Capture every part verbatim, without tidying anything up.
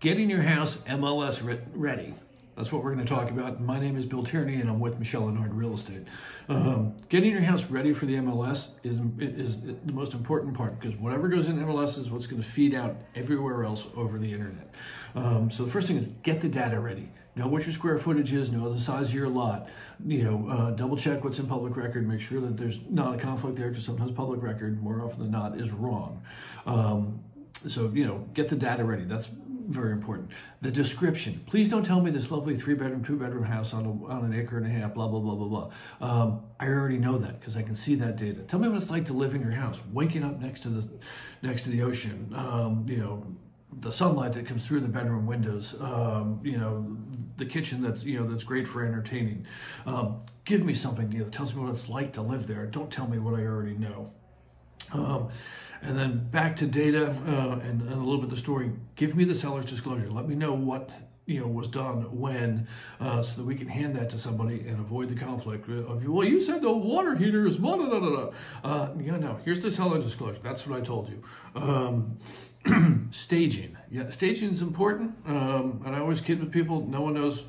Getting your house M L S ready. That's what we're going to talk about. My name is Bill Tierney, and I'm with Michelle Lenard Real Estate. Um, getting your house ready for the M L S is, is the most important part, because whatever goes in M L S is what's going to feed out everywhere else over the internet. Um, so the first thing is get the data ready. Know what your square footage is, know the size of your lot, you know, uh, double check what's in public record, make sure that there's not a conflict there, because sometimes public record, more often than not, is wrong. Um, so, you know, get the data ready. That's very important. The description. Please don't tell me this lovely three-bedroom, two-bedroom house on, a, on an acre and a half, blah, blah, blah, blah, blah. Um, I already know that because I can see that data. Tell me what it's like to live in your house, waking up next to the, next to the ocean, um, you know, the sunlight that comes through the bedroom windows, um, you know, the kitchen that's, you know, that's great for entertaining. Um, give me something, you know, that tells me what it's like to live there. Don't tell me what I already know. Um, and then back to data uh, and, and a little bit of the story. Give me the seller's disclosure. Let me know what you know was done when, uh, so that we can hand that to somebody and avoid the conflict of, well, you said the water heater is blah, blah, blah, blah. Uh, yeah, no, here's the seller's disclosure. That's what I told you. Um, staging. Yeah, staging is important. Um, and I always kid with people. No one knows.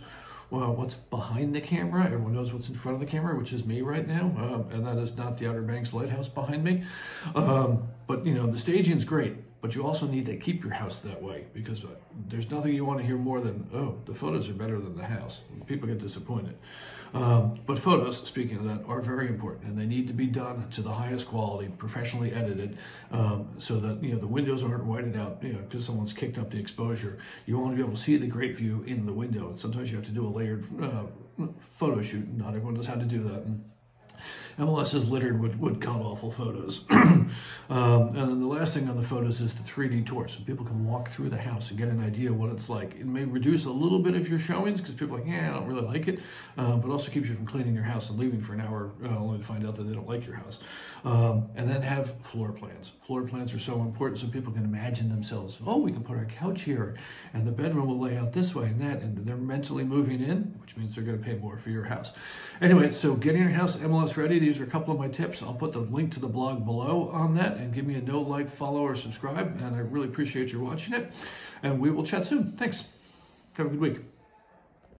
Well, what's behind the camera? Everyone knows what's in front of the camera, which is me right now, um, and that is not the Outer Banks Lighthouse behind me. Um, but, you know, the staging's great, but you also need to keep your house that way, because uh, there's nothing you want to hear more than, oh, the photos are better than the house. People get disappointed. Um, but photos, speaking of that, are very important, and they need to be done to the highest quality, professionally edited, um, so that, you know, the windows aren't whited out, you know, because someone's kicked up the exposure. You want to be able to see the great view in the window, and sometimes you have to do a layered uh, photo shoot. Not everyone knows how to do that. And M L S is littered with, with god-awful photos. um, and then the last thing on the photos is the three D tour, so people can walk through the house and get an idea of what it's like. It may reduce a little bit of your showings, because people are like, yeah, I don't really like it, uh, but also keeps you from cleaning your house and leaving for an hour uh, only to find out that they don't like your house. Um, and then have floor plans. Floor plans are so important, so people can imagine themselves, oh, we can put our couch here, and the bedroom will lay out this way and that, and they're mentally moving in, which means they're going to pay more for your house. Anyway, so getting your house M L S ready, these are a couple of my tips. I'll put the link to the blog below on that, and give me a no like, follow, or subscribe, and I really appreciate you watching it, and we will chat soon. Thanks. Have a good week.